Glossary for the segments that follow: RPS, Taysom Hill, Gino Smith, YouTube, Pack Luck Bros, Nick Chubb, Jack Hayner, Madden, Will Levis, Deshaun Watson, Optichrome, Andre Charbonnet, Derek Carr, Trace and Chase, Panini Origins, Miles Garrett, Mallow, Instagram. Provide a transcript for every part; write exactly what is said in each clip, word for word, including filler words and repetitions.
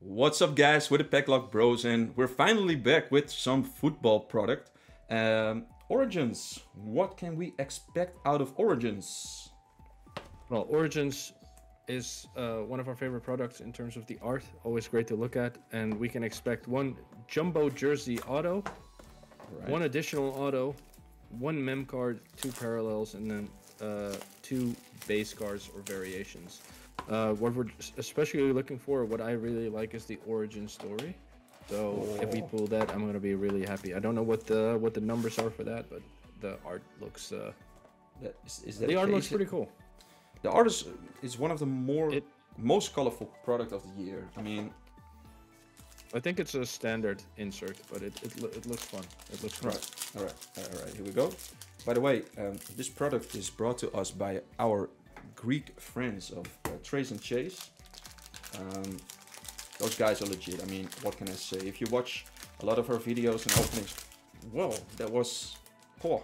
What's up, guys? With the Pack Luck Bros, and we're finally back with some football product. Um, Origins. What can we expect out of Origins? Well, Origins is uh, one of our favorite products in terms of the art. Always great to look at, and we can expect one jumbo jersey auto, right. One additional auto, one mem card, two parallels, and then uh, two base cards or variations. Uh, what we're especially looking for, what I really like, is the origin story. So oh. if we pull that, I'm gonna be really happy. I don't know what the what the numbers are for that, but the art looks. Uh, that is, is that the art looks pretty cool. The art is, is one of the more it, most colorful product of the year. I mean, I think it's a standard insert, but it it, it looks fun. It looks fun. Right. All right, all right. Here we go. By the way, um, this product is brought to us by our Greek friends of uh, Trace and Chase. Um, those guys are legit. I mean, what can I say? If you watch a lot of our videos and openings, whoa, that was poor.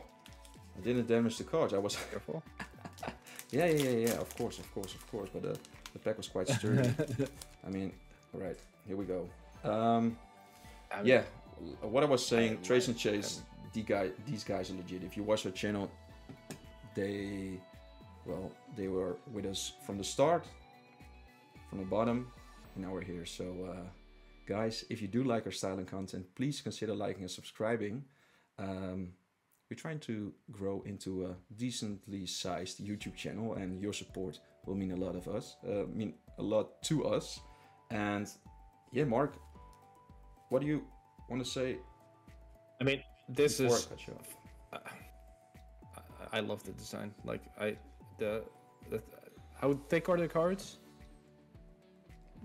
I didn't damage the cards. I was careful. yeah, yeah, yeah, yeah. Of course, of course, of course. But uh, the pack was quite sturdy. I mean, all right, here we go. Um, I mean, yeah, what I was saying, I mean, Trace and Chase, I mean, the guy, these guys are legit. If you watch their channel, they. Well, they were with us from the start, from the bottom, and now we're here. So, uh, guys, if you do like our style and content, please consider liking and subscribing. Um, we're trying to grow into a decently sized YouTube channel, and your support will mean a lot of us, uh, mean a lot to us. And yeah, Mark, what do you want to say? I mean, this is. I, cut you off? I, I love the design. Like I. The, the how thick are the cards?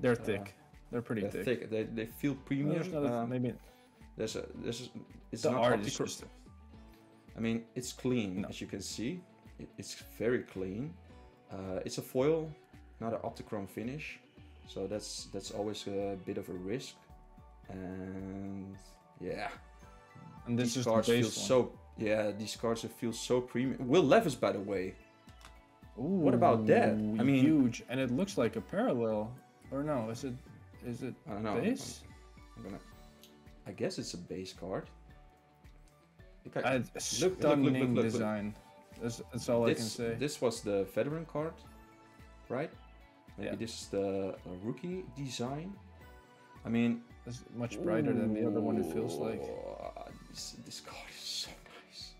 They're thick. Uh, they're pretty they're thick. thick. They they feel premium. No, um, maybe there's a there's a, it's the not art is just... I mean, it's clean, no. as you can see. It, it's very clean. Uh, it's a foil, not an Optichrome finish, so that's that's always a bit of a risk. And yeah, and this these is cards the feel one. so yeah. These cards feel so premium. Will Levis, by the way. Ooh, what about that? I mean, huge, and it looks like a parallel, or no? Is it? Is it I don't know. base? I'm gonna. I guess it's a base card. I I, look, stunning look, look, look, look, design. Look. That's, that's all this, I can say. This was the veteran card, right? Maybe yeah. this is the rookie design. I mean, it's much brighter ooh, than the other one. It feels like. This, this card is so nice.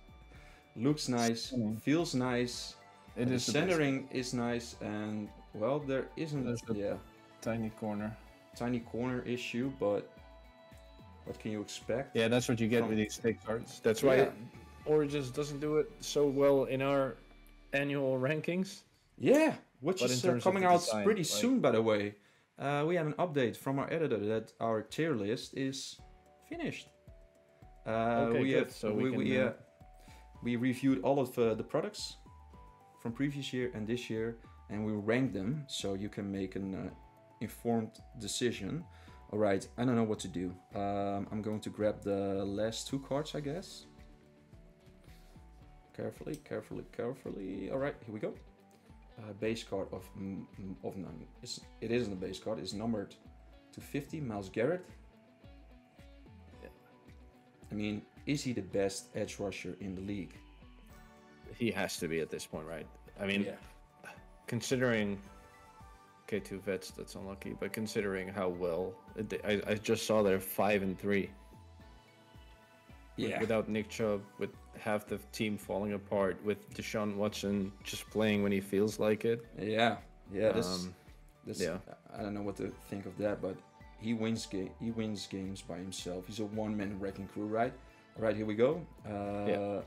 Looks nice. Stunning. Feels nice. It and is the centering best. is nice, and well, there isn't a yeah tiny corner, tiny corner issue, but what can you expect? Yeah, that's what you get from... with these thick cards. That's why yeah. Origins doesn't do it so well in our annual rankings. Yeah, which but is uh, coming out design, pretty like... soon, by the way. Uh, we have an update from our editor that our tier list is finished. Uh, okay, we good. have so we we, can, we, uh, uh, we reviewed all of uh, the products from previous year and this year, and we rank them so you can make an uh, informed decision. All right, I don't know what to do. Um, I'm going to grab the last two cards, I guess. Carefully, carefully, carefully. All right, here we go. Uh, base card of of none. It's, it isn't a base card. It's numbered to fifty. Miles Garrett. Yeah. I mean, is he the best edge rusher in the league? He has to be at this point, right? I mean, yeah. considering okay, two vets, that's unlucky. But considering how well, it, I, I just saw they're five and three. Yeah. With, without Nick Chubb, with half the team falling apart, with Deshaun Watson just playing when he feels like it. Yeah, yeah. This, um, this, yeah. I don't know what to think of that, but he wins game. He wins games by himself. He's a one-man wrecking crew, right? All right, here we go. Uh, yeah.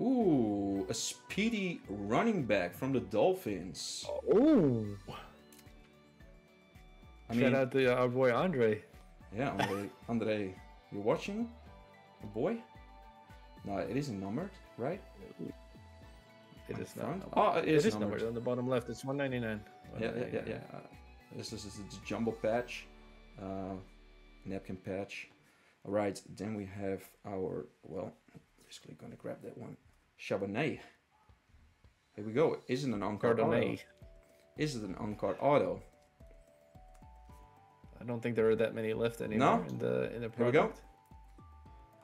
Ooh, a speedy running back from the Dolphins. Oh, I mean, shout out to our boy Andre. Yeah, Andre, Andre, you're watching, the boy. No, it isn't numbered, right? It is not. Oh, it, it is, is numbered. numbered on the bottom left. It's one ninety-nine. one ninety-nine. Yeah, yeah, yeah. yeah. Uh, this, this is the jumbo patch, uh, napkin patch. All right, then we have our well. Basically gonna grab that one. Charbonnet. Here we go. Is it an on-card auto? Is it an on-card auto? I don't think there are that many left anymore. No? in the in the product. Here we go.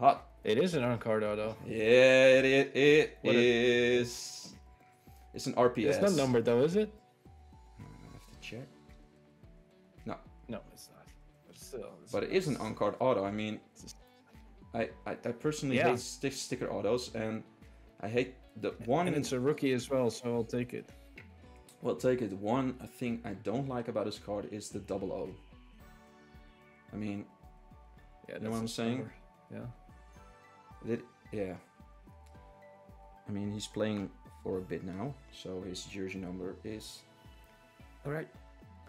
Hot. It is an on-card auto. Yeah, it it, it is. A, it's an R P S. It's not numbered though, is it? I have to check. No. No, it's not. But still. It's but it is an on-card auto. I mean, I I, I personally yeah. hate stick sticker autos, and I hate the one. And it's a rookie as well, so I'll take it. Well, take it. One thing I don't like about this card is the double O. I mean, yeah, you know what I'm saying? Cover. Yeah. It, yeah. I mean, he's playing for a bit now, so his jersey number is... All right.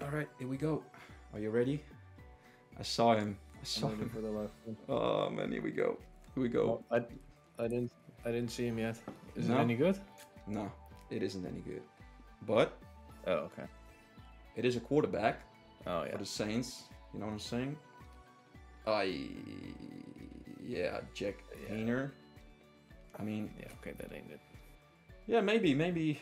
All right. Here we go. Are you ready? I saw him. I saw him for the last one. Oh, man. Here we go. Here we go. Oh, I, I, didn't, I didn't see him yet. Is no. it any good? No, it isn't any good. But oh, okay, it is a quarterback oh, yeah. for the Saints. You know what I'm saying? I yeah, Jack Hayner. Yeah. I mean, yeah, okay, that ain't it. Yeah, maybe, maybe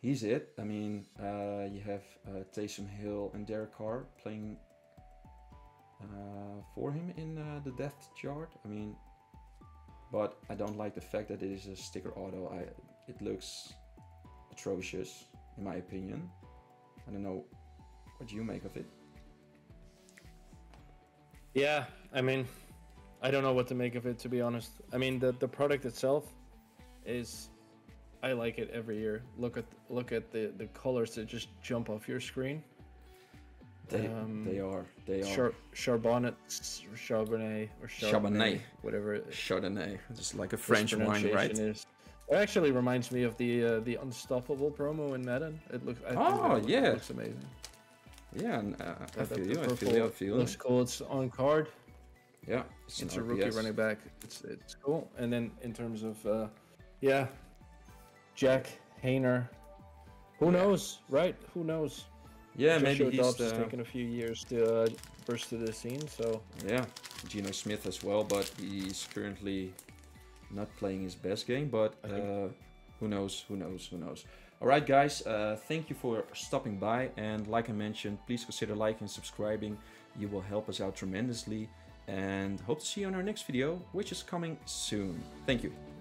he's it. I mean, uh, you have uh, Taysom Hill and Derek Carr playing uh, for him in uh, the depth chart. I mean, but I don't like the fact that it is a sticker auto. I it looks atrocious, in my opinion. I don't know what you make of it. Yeah, I mean, I don't know what to make of it, to be honest. I mean, the the product itself is, I like it every year. Look at look at the the colors that just jump off your screen. They um, they are they are Char Charbonnet, Charbonnet or Charbonnet, Charbonnet. whatever. Chardonnay, just like a French wine, right? Is. It actually reminds me of the uh, the Unstoppable promo in Madden. It looks. I oh think it yeah, looks amazing. Yeah, and, uh, I, feel you, I feel you. I feel you. Looks cool. It's on card. Yeah, it's, it's a R P S. Rookie running back. It's it's cool. And then in terms of, uh, yeah, Jack Hayner. Who yeah. knows, right? Who knows? Yeah, Joshua maybe he's the... taken a few years to uh, burst to the scene. So yeah, Gino Smith as well, but he's currently not playing his best game, but uh, who knows, who knows, who knows. All right, guys, uh, thank you for stopping by. And like I mentioned, please consider liking and subscribing. You will help us out tremendously. And hope to see you on our next video, which is coming soon. Thank you.